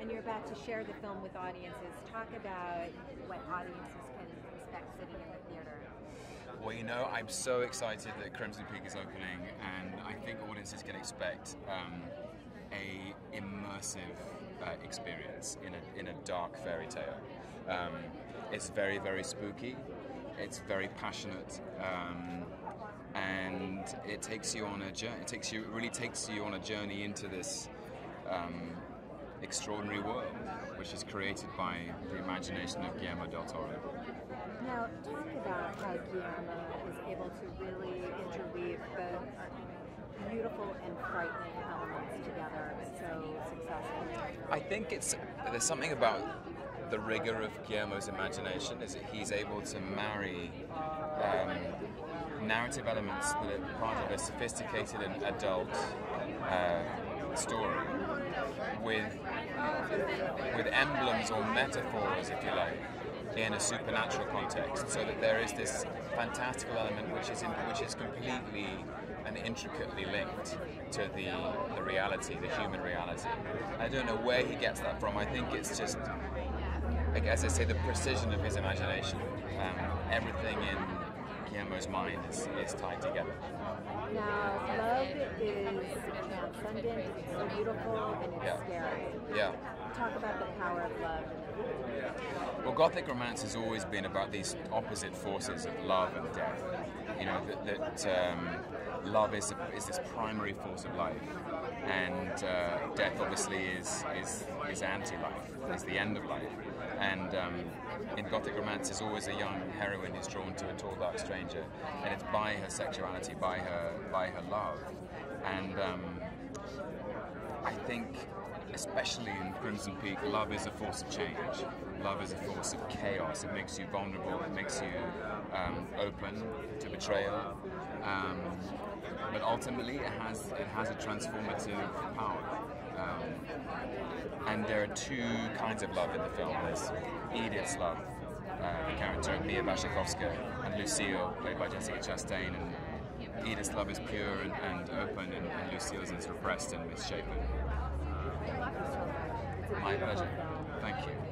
and you're about to share the film with audiences. Talk about what audiences can expect sitting in the theater. Well, you know, I'm so excited that Crimson Peak is opening, and I think audiences can expect a immersive experience in a dark fairy tale. It's very, very spooky. It's very passionate, and it takes you on a journey. It really takes you on a journey into this extraordinary world, which is created by the imagination of Guillermo del Toro. Now, talk about how Guillermo is able to really interweave both beautiful and frightening elements together so successfully. I think there's something about the rigor of Guillermo's imagination is that he's able to marry narrative elements that are part of a sophisticated and adult story with emblems or metaphors, if you like, in a supernatural context, so that there is this fantastical element which is completely and intricately linked to the reality, the human reality. I don't know where he gets that from. I think it's just, like, as I say, the precision of his imagination. Everything in Guillermo's mind is tied together. Now, love is transcendent, it's beautiful, and it's scary. Yeah. Talk about the power of love. Well, Gothic romance has always been about these opposite forces of love and death. You know, love is this primary force of life, and death obviously is anti-life, is the end of life. And in Gothic romance, there's always a young heroine who's drawn to a tall, dark stranger, and it's by her sexuality, by her love. And I think, especially in Crimson Peak, love is a force of change. Love is a force of chaos. It makes you vulnerable. It makes you open to betrayal. But ultimately, it has a transformative power. And there are two kinds of love in the film. There's Edith's love, the character of Mia Wasikowska, and Lucille, played by Jessica Chastain. And Edith's love is pure and open, and Lucille's is repressed and misshapen. My pleasure. Thank you.